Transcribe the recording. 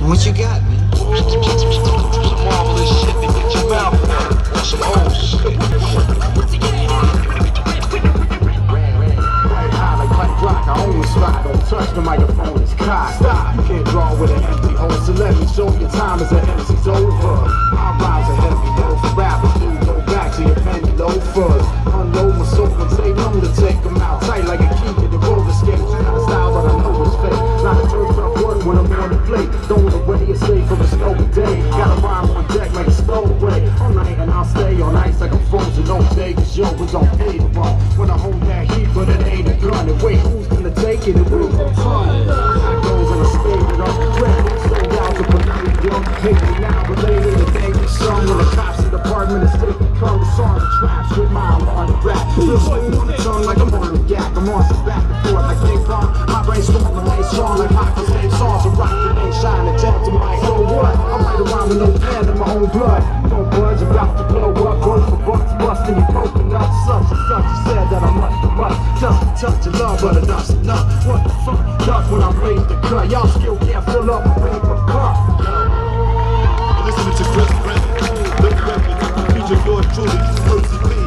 What you got, man? Some marvelous shit to get your mouth dirty. Or some old shit. Red high like Black Rock, I own the spot. Don't touch the microphone, it's cocked. Stop, you can't draw with an empty hole. So let me show you time is an MC's over. My rhymes are heavy, though, for rappers do. Go back to your penny, low fuzz. Unload my soul and take them to take them out. Tight like a key to the road escape. Not a style, but I know it's fake. Not a turn for work when I'm on the plate. Don't you say from a snowy day. Gotta rhyme on deck like a stowaway. All night and I'll stay on ice like I'm frozen all day. Cause yo, it's all paid wrong. When I hold that heat, but it ain't a gun. And wait, who's gonna take it? It will be fun. I goes and I stay with us. Records sold out to Bernard Young. Hit me now, but later the day we sung. When the cops in the apartment is taking cover. Sergeant traps with my alarm to rap. Feels like I'm on the tongue like I'm on the gap. I'm on the back and forth like they pong. My brain's storm and they strong like Hawkins. They songs and rock and they shine and tap to my own what? I write around with no pen in my own blood. No blood's about to blow up. Words for bucks, busting you broken up. Such and such, you said that I'm much to much. Just a touch of love, but enough's enough. What the fuck? That's when I raise the cut. Y'all still can't fill up and raise my cup. Listen to Chris Brent. The record feature yours truly, Mercy Lee.